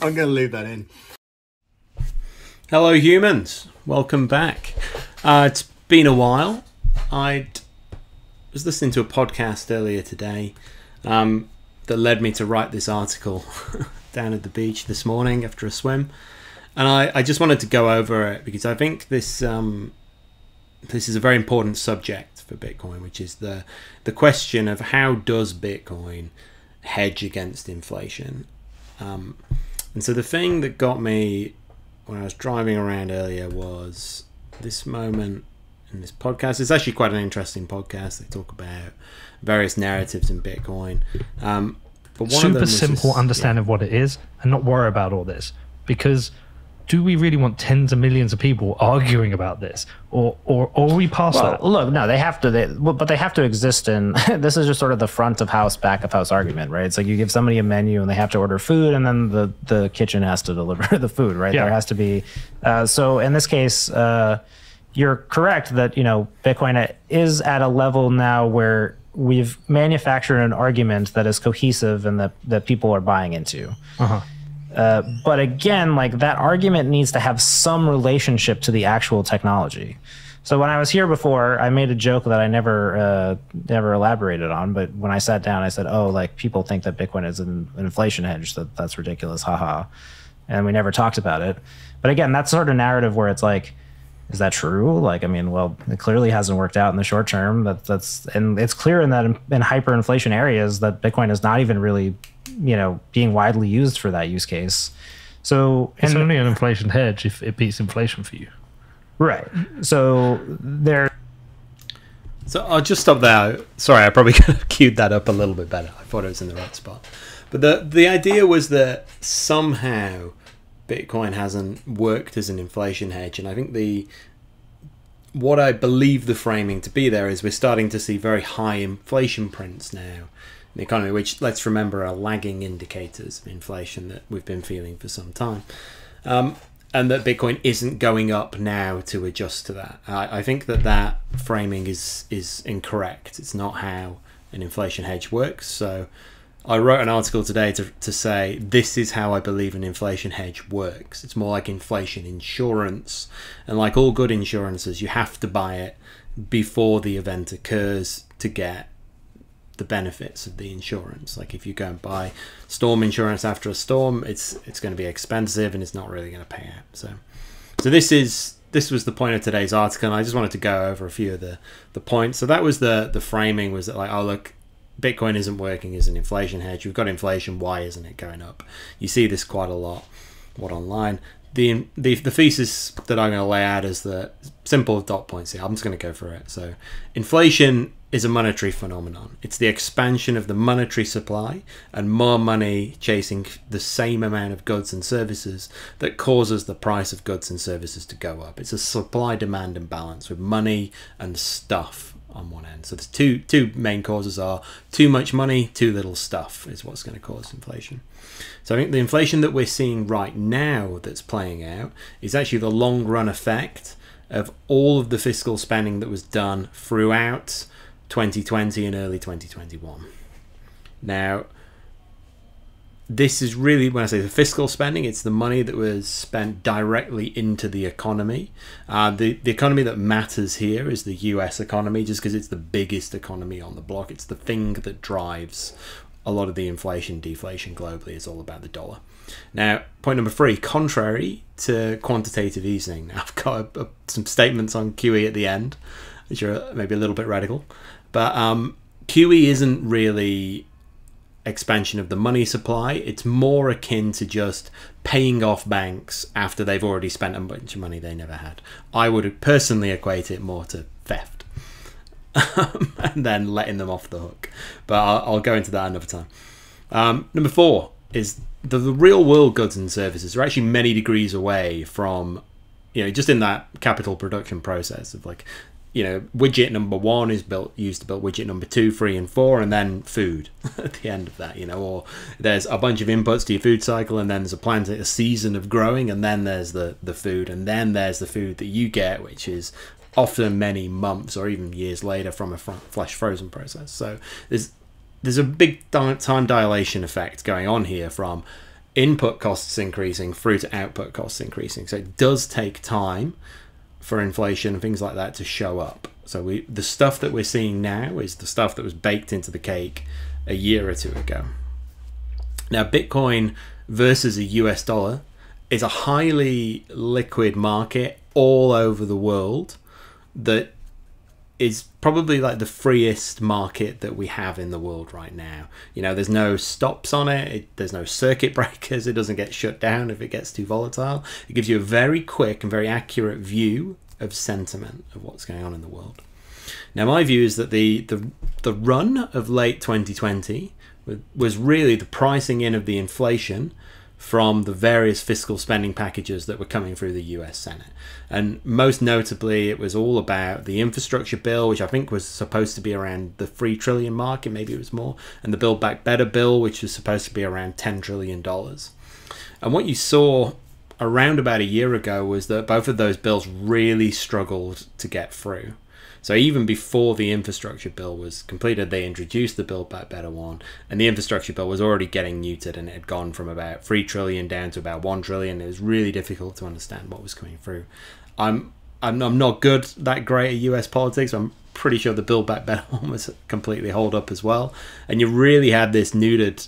I'm going to leave that in. Hello humans, welcome back. It's been a while. I was listening to a podcast earlier today that led me to write this article down at the beach this morning after a swim. And I just wanted to go over it because I think this this is a very important subject for Bitcoin, which is the question of how does Bitcoin hedge against inflation? And so the thing that got me when I was driving around earlier was this moment in this podcast. It's actually quite an interesting podcast. They talk about various narratives in Bitcoin. But one of them was simple, just understanding what it is and not worry about all this, because do we really want tens of millions of people arguing about this, or we pass that? Look, no, they have to exist in. This is just sort of the front of house, back of house argument, right? It's like you give somebody a menu and they have to order food, and then the kitchen has to deliver the food, right? Yeah. There has to be. So in this case, you're correct that Bitcoin is at a level now where we've manufactured an argument that is cohesive and that people are buying into. Uh-huh. But again, like, that argument needs to have some relationship to the actual technology. So when I was here before, I made a joke that I never elaborated on. But when I sat down, I said, "Oh, like, people think that Bitcoin is an inflation hedge. That's ridiculous, haha." And we never talked about it. But again, that's sort of narrative where it's like, is that true? Like, I mean, well, it clearly hasn't worked out in the short term. And it's clear in hyperinflation areas that Bitcoin is not even really, being widely used for that use case. So it's only an inflation hedge if it beats inflation for you, right? So there. So I'll just stop there. Sorry, I probably could have queued that up a little bit better. I thought it was in the right spot, but the idea was that somehow Bitcoin hasn't worked as an inflation hedge. And I think what I believe the framing to be there is we're starting to see very high inflation prints now in the economy, which, let's remember, are lagging indicators of inflation that we've been feeling for some time. And that Bitcoin isn't going up now to adjust to that. I think that framing is incorrect. It's not how an inflation hedge works. So I wrote an article today to say, this is how I believe an inflation hedge works. It's more like inflation insurance. And like all good insurances, you have to buy it before the event occurs to get the benefits of the insurance. Like, if you go and buy storm insurance after a storm, it's going to be expensive and it's not really going to pay out. So this was the point of today's article. And I just wanted to go over a few of the points. So that was the framing, was that, like, oh, look, Bitcoin isn't working as an inflation hedge. We've got inflation. Why isn't it going up? You see this quite a lot. What online? The thesis that I'm going to lay out is the simple dot points here. I'm just going to go for it. So inflation is a monetary phenomenon. It's the expansion of the monetary supply and more money chasing the same amount of goods and services that causes the price of goods and services to go up. It's a supply, demand, imbalance with money and stuff on one end. So there's two main causes are too much money, too little stuff is what's going to cause inflation. So I think the inflation that we're seeing right now that's playing out is actually the long run effect of all of the fiscal spending that was done throughout 2020 and early 2021. Now, this is really, when I say the fiscal spending, it's the money that was spent directly into the economy. The economy that matters here is the US economy, just because it's the biggest economy on the block. It's the thing that drives a lot of the inflation, deflation globally. It's all about the dollar. Now, point number three, contrary to quantitative easing. Now, I've got some statements on QE at the end, which are maybe a little bit radical, but QE isn't really expansion of the money supply. It's more akin to just paying off banks after they've already spent a bunch of money they never had. I would personally equate it more to theft and then letting them off the hook. But I'll go into that another time. Number four is the real world goods and services are actually many degrees away from, just in that capital production process of, like, widget number one is used to build widget number 2, 3, and 4, and then food at the end of that, or there's a bunch of inputs to your food cycle, and then there's a season of growing, and then there's the food, and then there's the food that you get, which is often many months or even years later from a flash frozen process. So there's a big time dilation effect going on here from input costs increasing through to output costs increasing. So it does take time for inflation and things like that to show up. So the stuff that we're seeing now is the stuff that was baked into the cake a year or two ago. Now, Bitcoin versus a US dollar is a highly liquid market all over the world that is probably like the freest market that we have in the world right now. You know, there's no stops on it. There's no circuit breakers. It doesn't get shut down if it gets too volatile. It gives you a very quick and very accurate view of sentiment of what's going on in the world. Now, my view is that the run of late 2020 was really the pricing in of the inflation from the various fiscal spending packages that were coming through the US Senate. And most notably, it was all about the infrastructure bill, which I think was supposed to be around the $3 trillion mark, and maybe it was more, and the Build Back Better bill, which was supposed to be around $10 trillion. And what you saw around about a year ago was that both of those bills really struggled to get through. So even before the infrastructure bill was completed, they introduced the Build Back Better one, and the infrastructure bill was already getting neutered, and it had gone from about $3 trillion down to about $1 trillion. It was really difficult to understand what was coming through. I'm not that great at US politics. I'm pretty sure the Build Back Better one was completely holed up as well. And you really had this neutered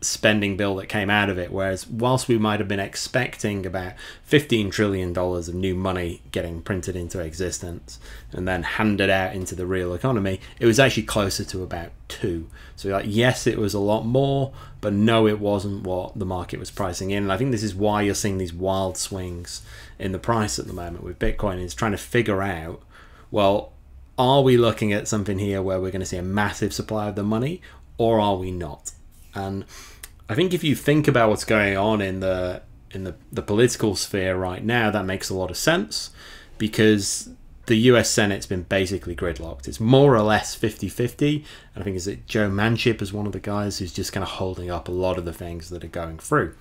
spending bill that came out of it, whereas whilst we might have been expecting about $15 trillion of new money getting printed into existence and then handed out into the real economy, it was actually closer to about 2. So like, yes, it was a lot more, but no, it wasn't what the market was pricing in. And I think this is why you're seeing these wild swings in the price at the moment with Bitcoin, is trying to figure out, well, are we looking at something here where we're going to see a massive supply of the money, or are we not? And I think if you think about what's going on in the political sphere right now, that makes a lot of sense, because the US Senate's been basically gridlocked. It's more or less 50-50. And I think Joe Manchin is one of the guys who's just kind of holding up a lot of the things that are going through.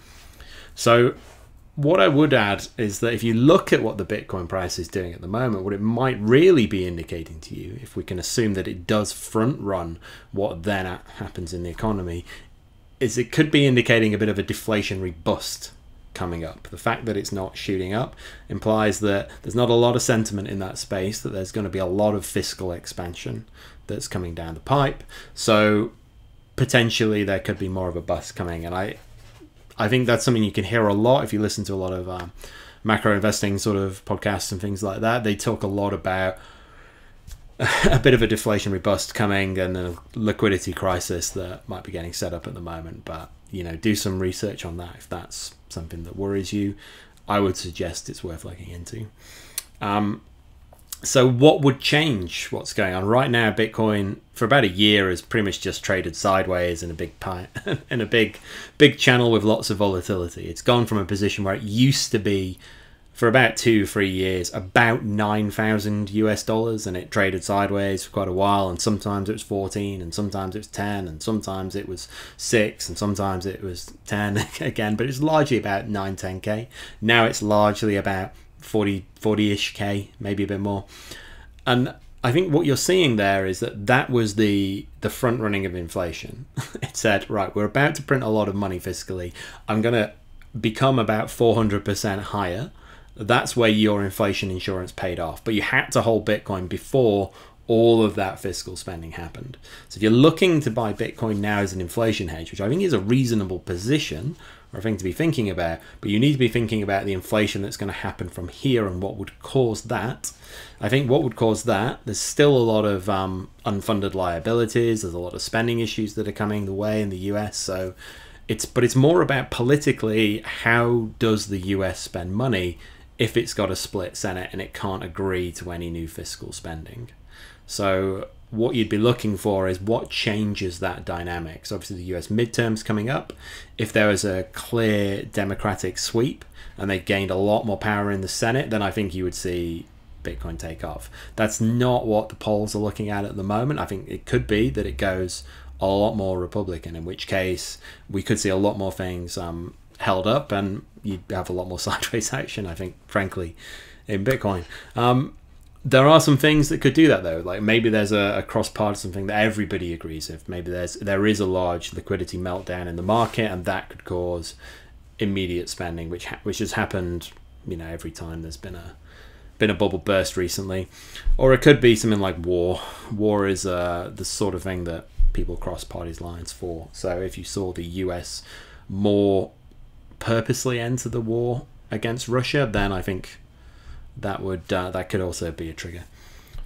So what I would add is that if you look at what the Bitcoin price is doing at the moment, what it might really be indicating to you, if we can assume that it does front run what then happens in the economy, is it could be indicating a bit of a deflationary bust coming up. The fact that it's not shooting up implies that there's not a lot of sentiment in that space, that there's going to be a lot of fiscal expansion that's coming down the pipe. So potentially there could be more of a bust coming. And I think that's something you can hear a lot if you listen to a lot of macro investing sort of podcasts and things like that. They talk a lot about a bit of a deflationary bust coming and a liquidity crisis that might be getting set up at the moment. But, you know, do some research on that. If that's something that worries you, I would suggest it's worth looking into. So what would change what's going on right now? Bitcoin for about a year has pretty much just traded sideways in a big channel with lots of volatility. It's gone from a position where it used to be for about 2-3 years, about $9,000 US, and it traded sideways for quite a while. And sometimes it was 14, and sometimes it was 10, and sometimes it was 6, and sometimes it was 10 again, but it's largely about 9, 10K. Now it's largely about 40-ish K, maybe a bit more. And I think what you're seeing there is that that was the front running of inflation. It said, right, we're about to print a lot of money fiscally. I'm going to become about 400% higher. That's where your inflation insurance paid off. But you had to hold Bitcoin before all of that fiscal spending happened. So if you're looking to buy Bitcoin now as an inflation hedge, which I think is a reasonable position or a thing to be thinking about, but you need to be thinking about the inflation that's going to happen from here and what would cause that. I think what would cause that, there's still a lot of unfunded liabilities. There's a lot of spending issues that are coming the way in the US. So it's more about politically, how does the US spend money if it's got a split Senate and it can't agree to any new fiscal spending? So what you'd be looking for is what changes that dynamic. So obviously the US midterms coming up, if there was a clear Democratic sweep and they gained a lot more power in the Senate, then I think you would see Bitcoin take off. That's not what the polls are looking at the moment. I think it could be that it goes a lot more Republican, in which case we could see a lot more things held up, and you'd have a lot more sideways action, I think, frankly, in Bitcoin. There are some things that could do that, though. Like maybe there's a cross-partisan thing that everybody agrees with. Maybe there is a large liquidity meltdown in the market, and that could cause immediate spending, which has happened, you know, every time there's been a bubble burst recently. Or it could be something like war. War is the sort of thing that people cross parties lines for. So if you saw the US more purposely enter the war against Russia, then I think that would that could also be a trigger.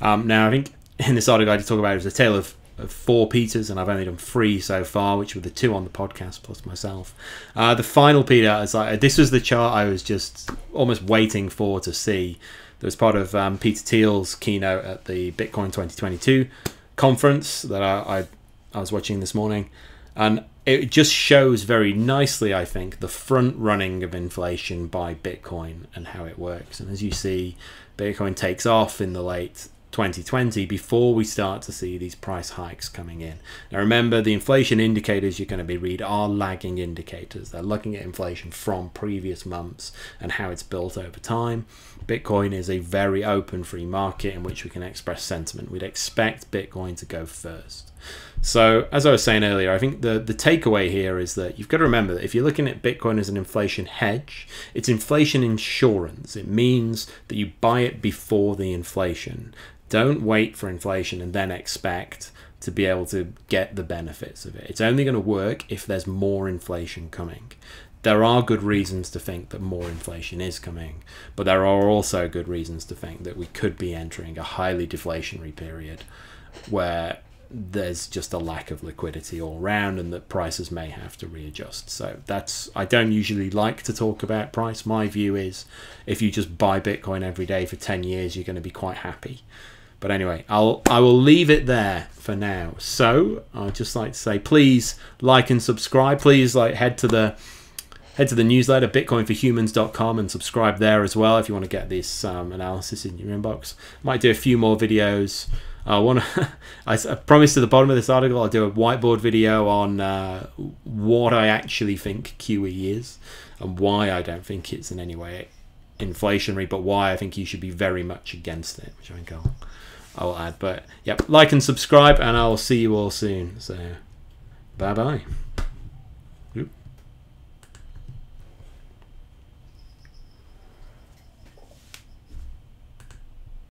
Now I think in this article I talk about it was a tale of four Peters, and I've only done three so far, which were the two on the podcast plus myself. The final Peter, I was like, this was the chart I was just almost waiting for to see. That was part of Peter Thiel's keynote at the Bitcoin 2022 conference that I was watching this morning, and it just shows very nicely, I think, the front running of inflation by Bitcoin and how it works. And as you see, Bitcoin takes off in the late 2020 before we start to see these price hikes coming in. Now remember, the inflation indicators you're going to be read are lagging indicators. They're looking at inflation from previous months and how it's built over time. Bitcoin is a very open free market in which we can express sentiment. We'd expect Bitcoin to go first. So as I was saying earlier, I think the takeaway here is that you've got to remember that if you're looking at Bitcoin as an inflation hedge, it's inflation insurance. It means that you buy it before the inflation. Don't wait for inflation and then expect to be able to get the benefits of it. It's only going to work if there's more inflation coming. There are good reasons to think that more inflation is coming, but there are also good reasons to think that we could be entering a highly deflationary period where there's just a lack of liquidity all around and that prices may have to readjust. So that's, I don't usually like to talk about price. My view is if you just buy Bitcoin every day for 10 years, you're going to be quite happy. But anyway, I will leave it there for now. So I'd just like to say, please like and subscribe. Please head to the newsletter, bitcoinforhumans.com, and subscribe there as well if you want to get this analysis in your inbox. Might do a few more videos. I promise at the bottom of this article I'll do a whiteboard video on what I actually think QE is and why I don't think it's in any way inflationary, but why I think you should be very much against it, which I think I'll add. But yep, like and subscribe, and I'll see you all soon. So bye-bye.